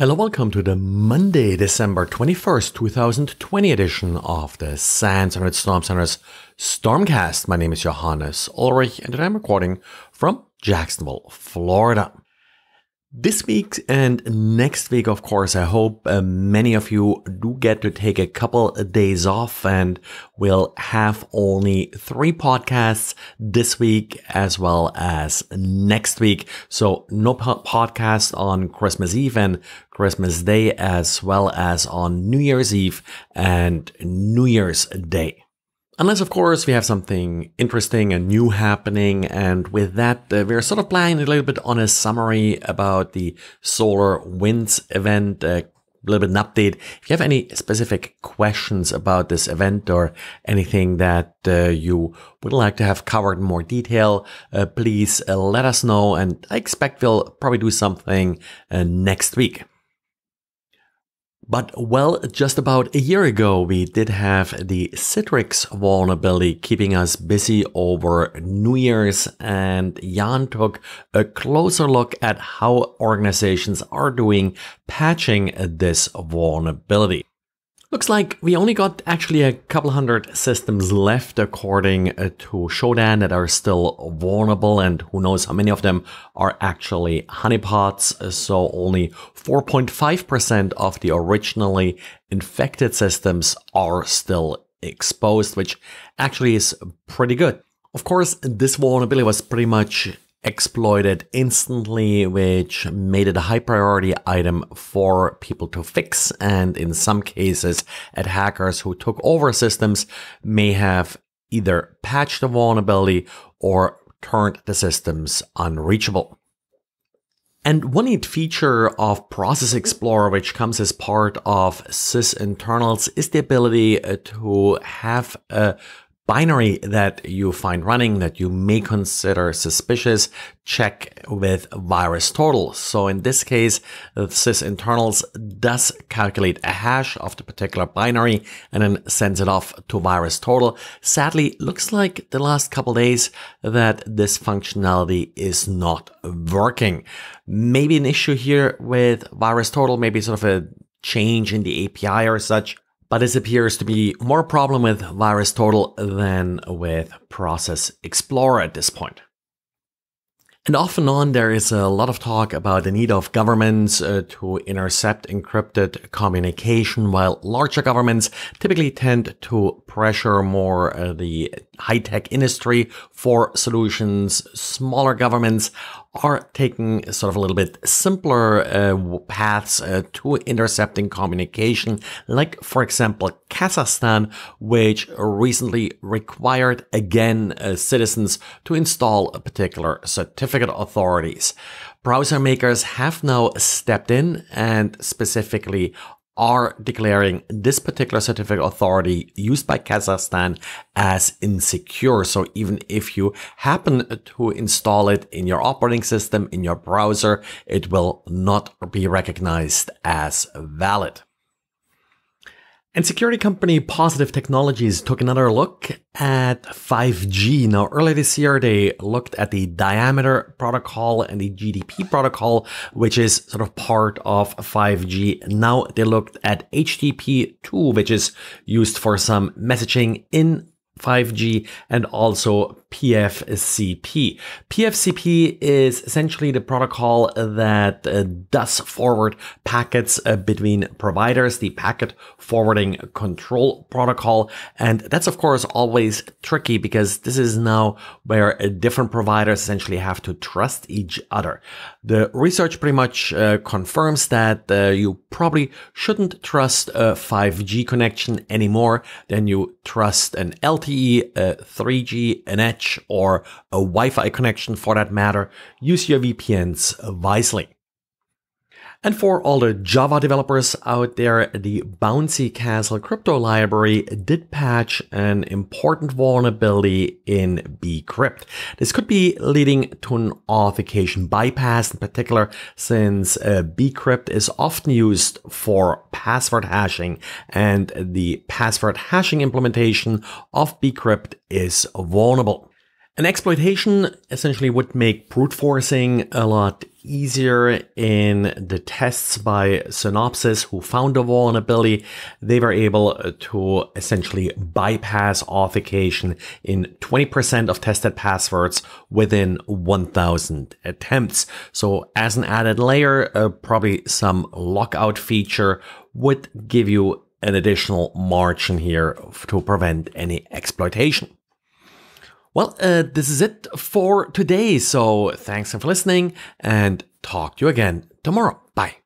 Hello, welcome to the Monday, December 21st, 2020 edition of the SysInternals Stormcast. My name is Johannes Ulrich and I'm recording from Jacksonville, Florida. This week and next week, of course, I hope many of you do get to take a couple of days off, and we'll have only 3 podcasts this week as well as next week. So no podcast on Christmas Eve and Christmas Day, as well as on New Year's Eve and New Year's Day. Unless, of course, we have something interesting and new happening. And with that, we're sort of planning a little bit on a summary about the SolarWinds event, a little bit an update. If you have any specific questions about this event or anything that you would like to have covered in more detail, please let us know. And I expect we'll probably do something next week. But well, just about a year ago, we did have the Citrix vulnerability keeping us busy over New Year's, and Jan took a closer look at how organizations are doing patching this vulnerability. Looks like we only got actually a couple hundred systems left according to Shodan that are still vulnerable, and who knows how many of them are actually honeypots. So only 4.5% of the originally infected systems are still exposed, which actually is pretty good. Of course, this vulnerability was pretty much exploited instantly, which made it a high priority item for people to fix. And in some cases, attackers who took over systems may have either patched the vulnerability or turned the systems unreachable. And one neat feature of Process Explorer, which comes as part of SysInternals, is the ability to have a binary that you find running that you may consider suspicious, check with VirusTotal. So in this case, SysInternals does calculate a hash of the particular binary and then sends it off to VirusTotal. Sadly, looks like the last couple days that this functionality is not working. Maybe an issue here with VirusTotal, maybe sort of a change in the API or such. But this appears to be more a problem with VirusTotal than with Process Explorer at this point. And off and on, there is a lot of talk about the need of governments to intercept encrypted communication, while larger governments typically tend to pressure more the high-tech industry for solutions. Smaller governments are taking sort of a little bit simpler paths to intercepting communication, like, for example, Kazakhstan, which recently required, again, citizens to install a particular certificate authorities. Browser makers have now stepped in and specifically are declaring this particular certificate authority used by Kazakhstan as insecure. So even if you happen to install it in your operating system, in your browser, it will not be recognized as valid. And security company Positive Technologies took another look at 5G. Now, earlier this year, they looked at the Diameter Protocol and the GTP Protocol, which is sort of part of 5G. Now they looked at HTTP2, which is used for some messaging in 5G, and also PFCP. PFCP is essentially the protocol that does forward packets between providers, the packet forwarding control protocol. And that's, of course, always tricky because this is now where different providers essentially have to trust each other. The research pretty much confirms that you probably shouldn't trust a 5G connection anymore than you trust an LTE, a 3G, an Edge, or a Wi-Fi connection for that matter. Use your VPNs wisely. And for all the Java developers out there, the Bouncy Castle crypto library did patch an important vulnerability in BCrypt. This could be leading to an authentication bypass in particular, since BCrypt is often used for password hashing, and the password hashing implementation of BCrypt is vulnerable. An exploitation essentially would make brute forcing a lot easier in the tests by Synopsys, who found a vulnerability. They were able to essentially bypass authentication in 20% of tested passwords within 1,000 attempts. So as an added layer, probably some lockout feature would give you an additional margin here to prevent any exploitation. Well, this is it for today. So thanks for listening and talk to you again tomorrow. Bye.